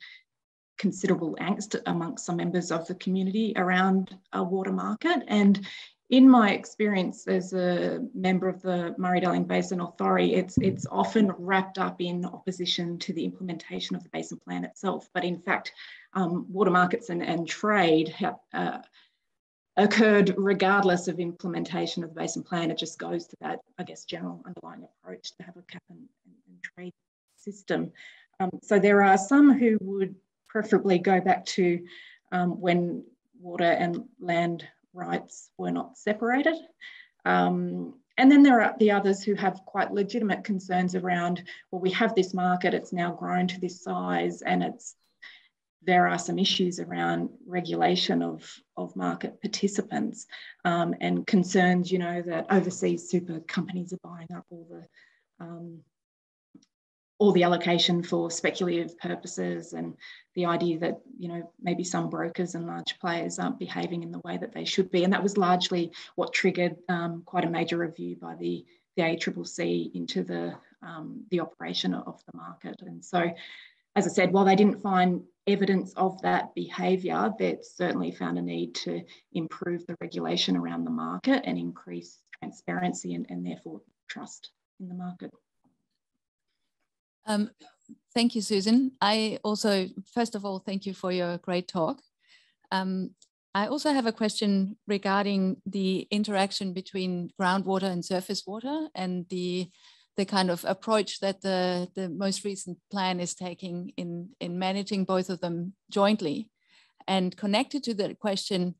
considerable angst amongst some members of the community around a water market. And in my experience as a member of the Murray-Darling Basin Authority, it's, it's often wrapped up in opposition to the implementation of the Basin Plan itself. But in fact, um, water markets and, and trade have, uh, occurred regardless of implementation of the Basin Plan. It just goes to that, I guess, general underlying approach to have a cap and, and, and trade system. Um, so there are some who would preferably go back to um, when water and land rights were not separated. Um, and then there are the others who have quite legitimate concerns around, well, we have this market, it's now grown to this size, and it's there are some issues around regulation of, of market participants um, and concerns, you know, that overseas super companies are buying up all the, um, all the allocation for speculative purposes, and the idea that, you know, maybe some brokers and large players aren't behaving in the way that they should be. And that was largely what triggered um, quite a major review by the, the A C C C into the, um, the operation of the market. And so, as I said, while they didn't find evidence of that behaviour, they certainly found a need to improve the regulation around the market and increase transparency and, and therefore trust in the market. Um, thank you, Susan. I also, first of all, thank you for your great talk. Um, I also have a question regarding the interaction between groundwater and surface water, and the the kind of approach that the, the most recent plan is taking in, in managing both of them jointly. And connected to that question,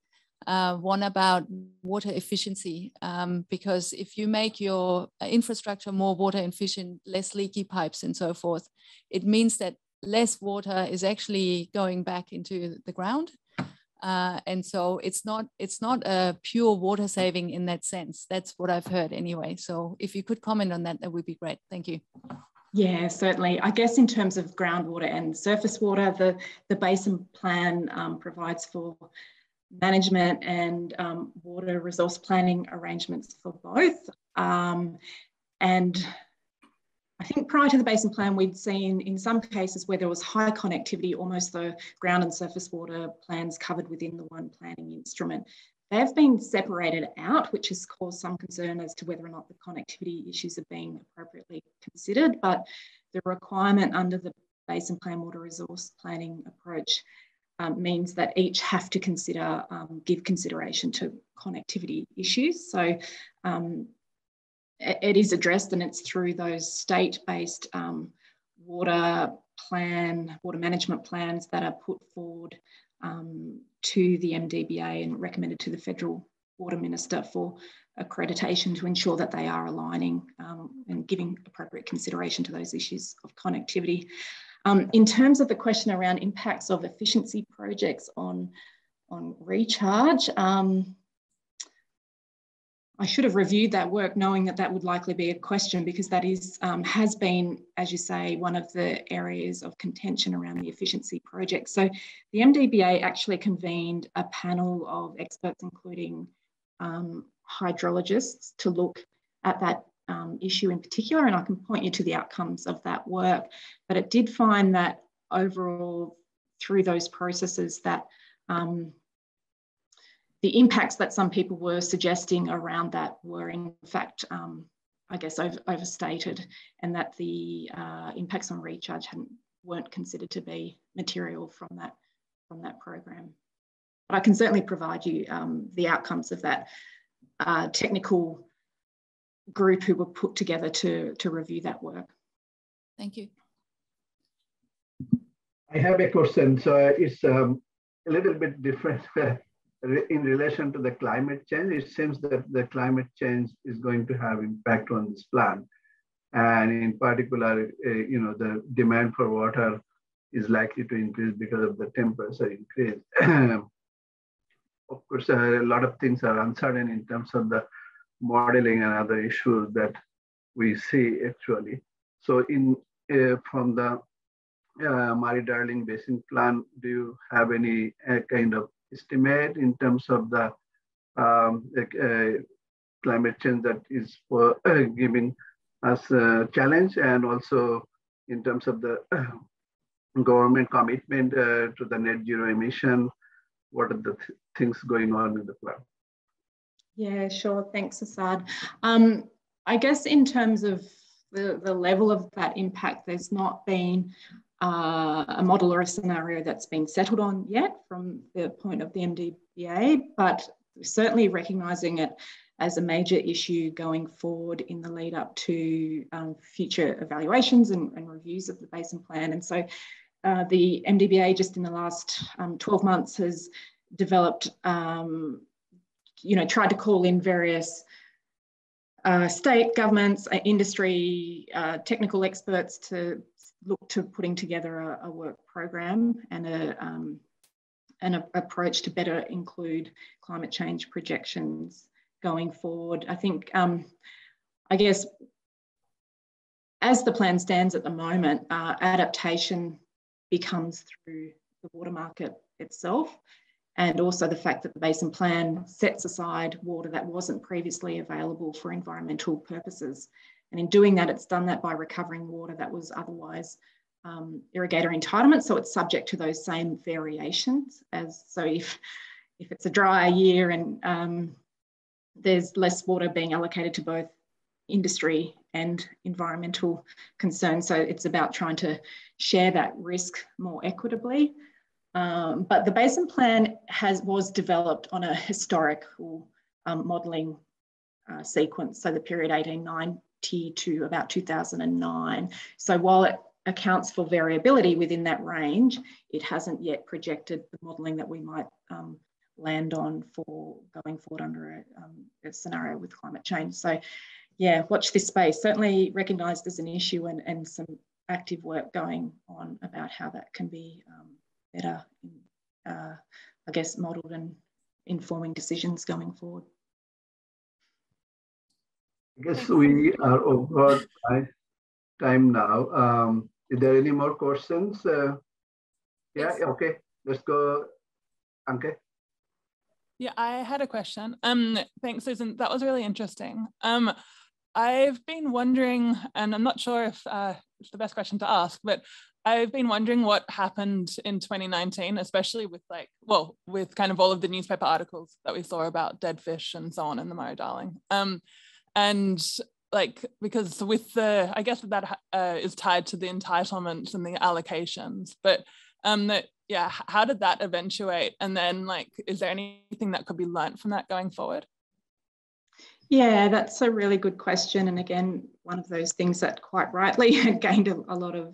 uh, one about water efficiency, um, because if you make your infrastructure more water efficient, less leaky pipes and so forth, it means that less water is actually going back into the ground. Uh, and so it's not, it's not a pure water saving in that sense. That's what I've heard anyway. So if you could comment on that, that would be great. Thank you. Yeah, certainly. I guess in terms of groundwater and surface water, the, the Basin Plan um, provides for management and um, water resource planning arrangements for both. Um, and I think prior to the Basin Plan, we'd seen in some cases where there was high connectivity, almost the ground and surface water plans covered within the one planning instrument. They've been separated out, which has caused some concern as to whether or not the connectivity issues are being appropriately considered, but the requirement under the Basin Plan water resource planning approach um, means that each have to consider, um, give consideration to connectivity issues. So, um, it is addressed, and it's through those state-based um, water plan, water management plans that are put forward um, to the M D B A and recommended to the Federal Water Minister for accreditation to ensure that they are aligning um, and giving appropriate consideration to those issues of connectivity. Um, in terms of the question around impacts of efficiency projects on on recharge. Um, I should have reviewed that work knowing that that would likely be a question, because that is um, has been, as you say, one of the areas of contention around the efficiency project. So the M D B A actually convened a panel of experts, including um, hydrologists, to look at that um, issue in particular, and I can point you to the outcomes of that work. But it did find that overall, through those processes, that um, the impacts that some people were suggesting around that were in fact, um, I guess, over, overstated, and that the uh, impacts on recharge hadn't, weren't considered to be material from that, from that program. But I can certainly provide you um, the outcomes of that uh, technical group who were put together to, to review that work. Thank you. I have a question. So it's um, a little bit different. In relation to the climate change, it seems that the climate change is going to have impact on this plan. And in particular, uh, you know, the demand for water is likely to increase because of the temperature increase. Of course, uh, a lot of things are uncertain in terms of the modeling and other issues that we see actually. So in uh, from the uh, Murray-Darling Basin Plan, do you have any uh, kind of estimate in terms of the um, uh, climate change that is for, uh, giving us a challenge, and also in terms of the uh, government commitment uh, to the net zero emission? What are the th things going on in the plan? Yeah, sure. Thanks, Asad. Um, I guess in terms of the, the level of that impact, there's not been Uh, a model or a scenario that's been settled on yet from the point of the M D B A, but certainly recognising it as a major issue going forward in the lead up to um, future evaluations and, and reviews of the Basin Plan. And so uh, the M D B A just in the last um, twelve months has developed, um, you know, tried to call in various uh, state governments, uh, industry, uh, technical experts to look to putting together a, a work program and a, um, an a, approach to better include climate change projections going forward. I think, um, I guess, as the plan stands at the moment, uh, adaptation becomes through the water market itself, and also the fact that the Basin Plan sets aside water that wasn't previously available for environmental purposes. And in doing that, it's done that by recovering water that was otherwise um, irrigator entitlement. So it's subject to those same variations as, so if, if it's a drier year and um, there's less water being allocated to both industry and environmental concerns. So it's about trying to share that risk more equitably. Um, but the Basin Plan has, was developed on a historical um, modelling uh, sequence. So the period eighteen ninety to about two thousand nine. So while it accounts for variability within that range, it hasn't yet projected the modelling that we might um, land on for going forward under a, um, a scenario with climate change. So yeah, watch this space. Certainly recognised as an issue, and, and some active work going on about how that can be um, better, uh, I guess, modelled and informing decisions going forward. I guess we are over time now. Um, is there any more questions? Uh, yeah, yes. Okay, let's go, Anke. Yeah, I had a question. Um, thanks, Susan, that was really interesting. Um, I've been wondering, and I'm not sure if uh, it's the best question to ask, but I've been wondering what happened in twenty nineteen, especially with like, well, with kind of all of the newspaper articles that we saw about dead fish and so on in the Murray-Darling. Um, And like, because with the, I guess that uh, is tied to the entitlements and the allocations, but um, that, yeah, how did that eventuate? And then like, is there anything that could be learned from that going forward? Yeah, that's a really good question. And again, one of those things that quite rightly gained a, a lot of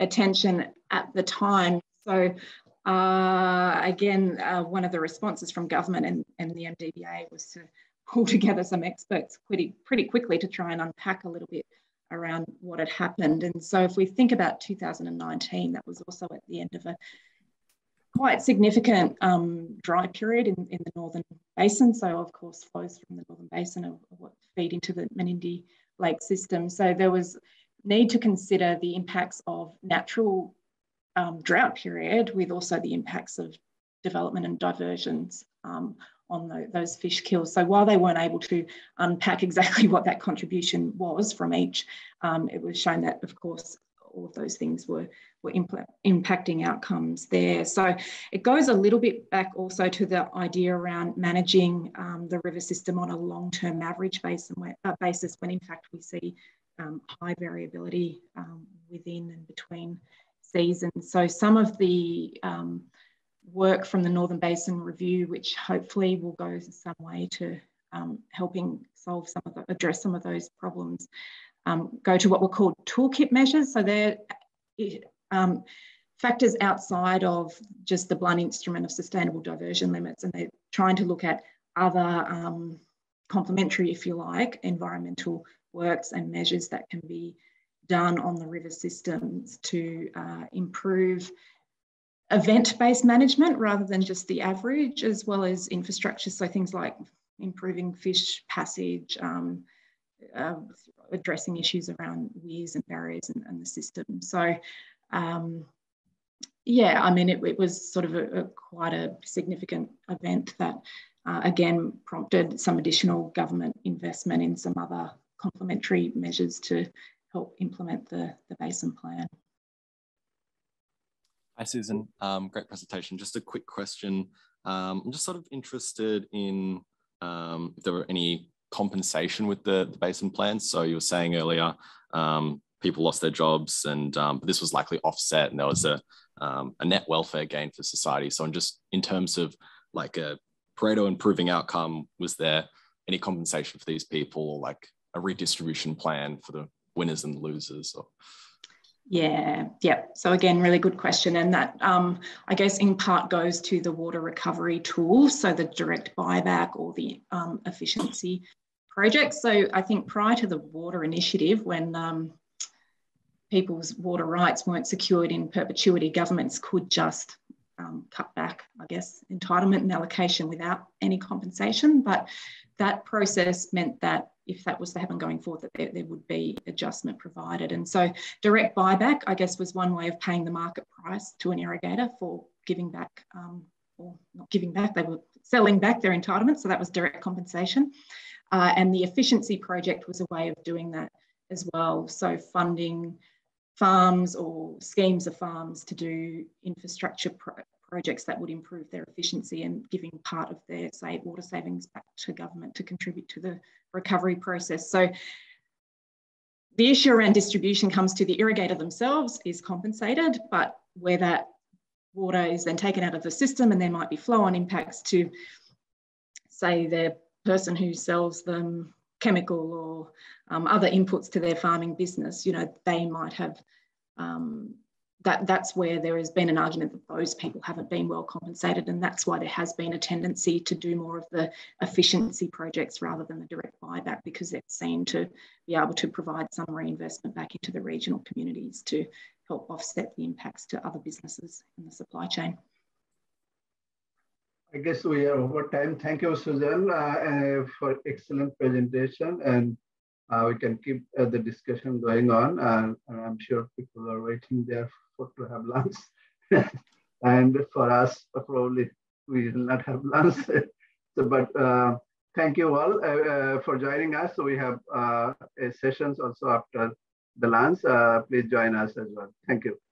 attention at the time. So uh, again, uh, one of the responses from government and, and the M D B A was to pull together some experts pretty, pretty quickly to try and unpack a little bit around what had happened. And so if we think about two thousand nineteen, that was also at the end of a quite significant um, dry period in, in the Northern Basin. So, of course, flows from the Northern Basin are what feed into the Menindee Lake system. So there was need to consider the impacts of natural um, drought period with also the impacts of development and diversions um, on the, those fish kills. So while they weren't able to unpack exactly what that contribution was from each, um, it was shown that, of course, all of those things were, were impacting outcomes there. So it goes a little bit back also to the idea around managing um, the river system on a long-term average basis when in fact we see um, high variability um, within and between seasons. So some of the um, work from the Northern Basin Review, which hopefully will go some way to um, helping solve some of the, address some of those problems, Um, go to what were called toolkit measures. So they're um, factors outside of just the blunt instrument of sustainable diversion limits, and they're trying to look at other um, complementary, if you like, environmental works and measures that can be done on the river systems to uh, improve event-based management rather than just the average, as well as infrastructure. So things like improving fish passage, um, Uh, addressing issues around weirs and barriers and, and the system. So, um, yeah, I mean, it, it was sort of a, a quite a significant event that, uh, again, prompted some additional government investment in some other complementary measures to help implement the, the Basin Plan. Hi, Susan. Um, great presentation. Just a quick question. Um, I'm just sort of interested in um, if there were any compensation with the, the basin plan. So you were saying earlier, um, people lost their jobs, and um, this was likely offset, and there was a, um, a net welfare gain for society. So I'm just, in terms of like a Pareto improving outcome, was there any compensation for these people, or like a redistribution plan for the winners and losers? Or... Yeah, yeah. So again, really good question. And that, um, I guess, in part goes to the water recovery tool, so the direct buyback or the um, efficiency projects. So I think prior to the Water Initiative, when um, people's water rights weren't secured in perpetuity, governments could just um, cut back, I guess, entitlement and allocation without any compensation. But that process meant that if that was to happen going forward, that there, there would be adjustment provided. And so direct buyback, I guess, was one way of paying the market price to an irrigator for giving back, um, or not giving back, they were selling back their entitlements. So that was direct compensation. Uh, and the efficiency project was a way of doing that as well. So funding farms or schemes of farms to do infrastructure pro projects that would improve their efficiency, and giving part of their, say, water savings back to government to contribute to the recovery process. So the issue around distribution comes to the irrigator themselves is compensated, but where that water is then taken out of the system, and there might be flow on impacts to, say, the person who sells them chemical or um, other inputs to their farming business, you know, they might have um, That, that's where there has been an argument that those people haven't been well compensated, and that's why there has been a tendency to do more of the efficiency projects rather than the direct buyback, because they've seen to be able to provide some reinvestment back into the regional communities to help offset the impacts to other businesses in the supply chain. I guess we are over time. Thank you, Susan, uh, for excellent presentation, and Uh, we can keep uh, the discussion going on, uh, and I'm sure people are waiting there for to have lunch. And for us, uh, probably we will not have lunch. So, but uh, thank you all uh, uh, for joining us. So we have uh, sessions also after the lunch. Uh, please join us as well. Thank you.